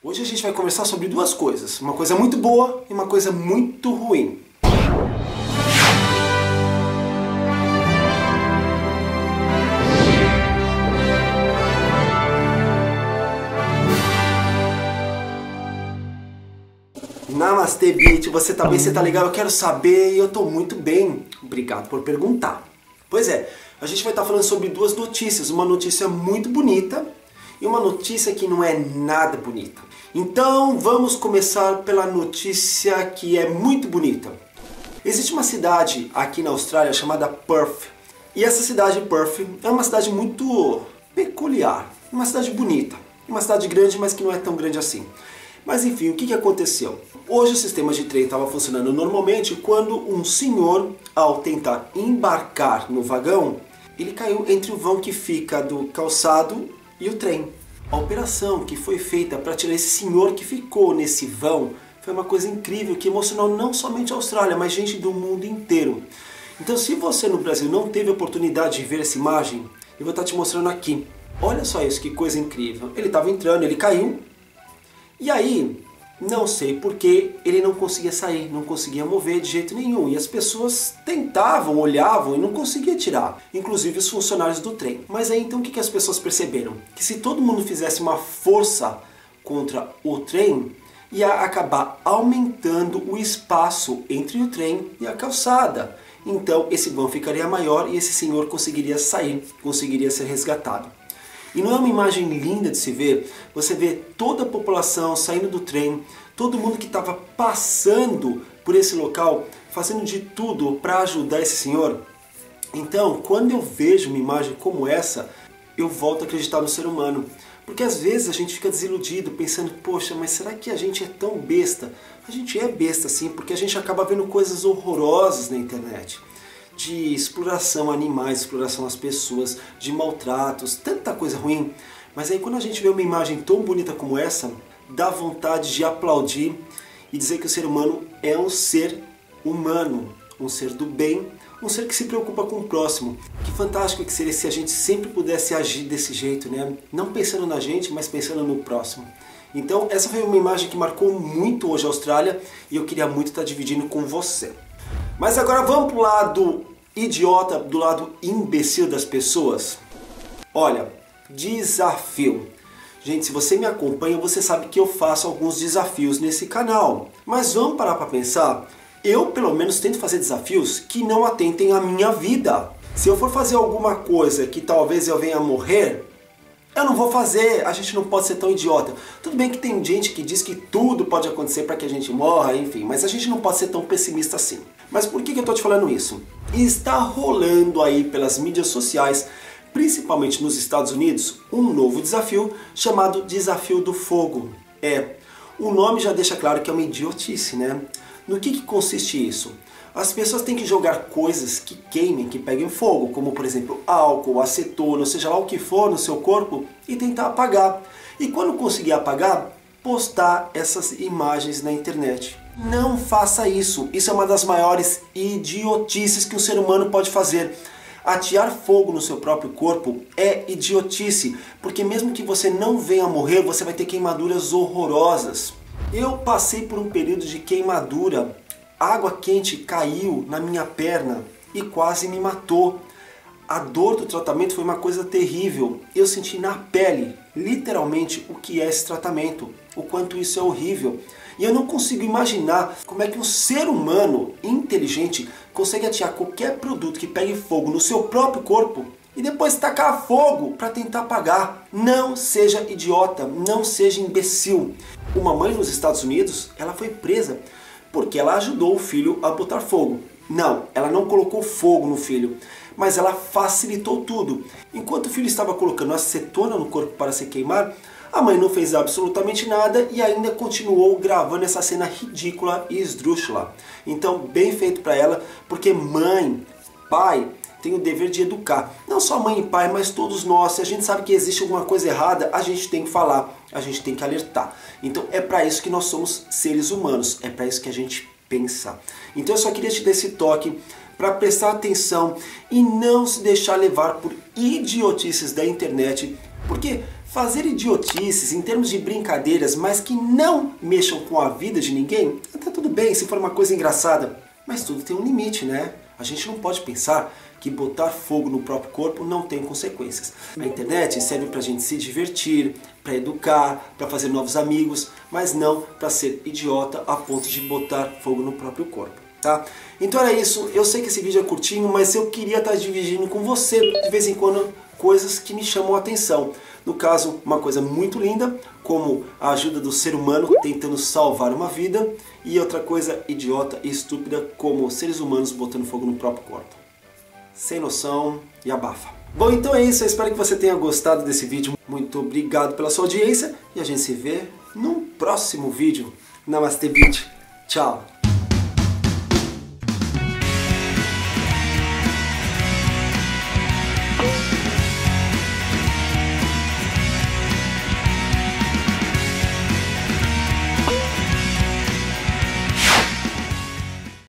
Hoje a gente vai conversar sobre duas coisas, uma coisa muito boa e uma coisa muito ruim. Namastê, Beat, você tá bem? Você tá legal? Eu quero saber e eu tô muito bem. Obrigado por perguntar. Pois é, a gente vai estar falando sobre duas notícias, uma notícia muito bonita e uma notícia que não é nada bonita. Então vamos começar pela notícia que é muito bonita. Existe uma cidade aqui na Austrália chamada Perth. E essa cidade, Perth, é uma cidade muito peculiar. Uma cidade bonita. Uma cidade grande, mas que não é tão grande assim. Mas enfim, o que aconteceu? Hoje o sistema de trem estava funcionando normalmente quando um senhor, ao tentar embarcar no vagão, ele caiu entre o vão que fica do calçado e o trem. A operação que foi feita para tirar esse senhor que ficou nesse vão foi uma coisa incrível que emocionou não somente a Austrália, mas gente do mundo inteiro. Então se você no Brasil não teve a oportunidade de ver essa imagem, eu vou estar te mostrando aqui. Olha só isso, que coisa incrível. Ele estava entrando, ele caiu. E aí, não sei porque ele não conseguia sair, não conseguia mover de jeito nenhum. E as pessoas tentavam, olhavam e não conseguiam tirar, inclusive os funcionários do trem. Mas aí então o que as pessoas perceberam? Que se todo mundo fizesse uma força contra o trem, ia acabar aumentando o espaço entre o trem e a calçada. Então esse vão ficaria maior e esse senhor conseguiria sair, conseguiria ser resgatado. E não é uma imagem linda de se ver? Você vê toda a população saindo do trem, todo mundo que estava passando por esse local, fazendo de tudo para ajudar esse senhor. Então, quando eu vejo uma imagem como essa, eu volto a acreditar no ser humano. Porque às vezes a gente fica desiludido, pensando, poxa, mas será que a gente é tão besta? A gente é besta sim, porque a gente acaba vendo coisas horrorosas na internet. De exploração a animais, exploração às pessoas, de maltratos, tanta coisa ruim. Mas aí quando a gente vê uma imagem tão bonita como essa, dá vontade de aplaudir e dizer que o ser humano é um ser humano, um ser do bem, um ser que se preocupa com o próximo. Que fantástico que seria se a gente sempre pudesse agir desse jeito, né? Não pensando na gente, mas pensando no próximo. Então essa foi uma imagem que marcou muito hoje a Austrália e eu queria muito estar dividindo com você. Mas agora vamos pro lado idiota, do lado imbecil das pessoas. Olha, desafio. Gente, se você me acompanha, você sabe que eu faço alguns desafios nesse canal. Mas vamos parar para pensar? Eu, pelo menos, tento fazer desafios que não atentem à minha vida. Se eu for fazer alguma coisa que talvez eu venha a morrer, eu não vou fazer, a gente não pode ser tão idiota. Tudo bem que tem gente que diz que tudo pode acontecer para que a gente morra, enfim, mas a gente não pode ser tão pessimista assim. Mas por que eu tô te falando isso? Está rolando aí pelas mídias sociais, principalmente nos Estados Unidos, um novo desafio chamado Desafio do Fogo. O nome já deixa claro que é uma idiotice, né? No que consiste isso? As pessoas têm que jogar coisas que queimem, que peguem fogo, como por exemplo álcool, acetona, seja lá o que for no seu corpo, e tentar apagar. E quando conseguir apagar, postar essas imagens na internet. Não faça isso, isso é uma das maiores idiotices que um ser humano pode fazer. Atear fogo no seu próprio corpo é idiotice, porque mesmo que você não venha a morrer, você vai ter queimaduras horrorosas. Eu passei por um período de queimadura, água quente caiu na minha perna e quase me matou. A dor do tratamento foi uma coisa terrível, eu senti na pele, literalmente, o que é esse tratamento, o quanto isso é horrível. E eu não consigo imaginar como é que um ser humano inteligente consegue atear qualquer produto que pegue fogo no seu próprio corpo e depois tacar fogo para tentar apagar. Não seja idiota, não seja imbecil. Uma mãe nos Estados Unidos, ela foi presa porque ela ajudou o filho a botar fogo. Não, ela não colocou fogo no filho, mas ela facilitou tudo. Enquanto o filho estava colocando acetona no corpo para se queimar, a mãe não fez absolutamente nada e ainda continuou gravando essa cena ridícula e esdrúxula. Então, bem feito para ela, porque mãe, pai, tem o dever de educar. Não só mãe e pai, mas todos nós. Se a gente sabe que existe alguma coisa errada, a gente tem que falar, a gente tem que alertar. Então, é para isso que nós somos seres humanos, é para isso que a gente pensa. Então, eu só queria te dar esse toque para prestar atenção e não se deixar levar por idiotices da internet, porque Fazer idiotices em termos de brincadeiras, mas que não mexam com a vida de ninguém, tá tudo bem se for uma coisa engraçada. Mas tudo tem um limite, né? A gente não pode pensar que botar fogo no próprio corpo não tem consequências. A internet serve pra gente se divertir, pra educar, pra fazer novos amigos, mas não pra ser idiota a ponto de botar fogo no próprio corpo. Tá? Então era isso, eu sei que esse vídeo é curtinho, mas eu queria estar dividindo com você de vez em quando coisas que me chamam a atenção. No caso, uma coisa muito linda, como a ajuda do ser humano tentando salvar uma vida, e outra coisa idiota e estúpida, como seres humanos botando fogo no próprio corpo. Sem noção e abafa. Bom, então é isso, eu espero que você tenha gostado desse vídeo. Muito obrigado pela sua audiência e a gente se vê num próximo vídeo. Namastê, bitch. Tchau.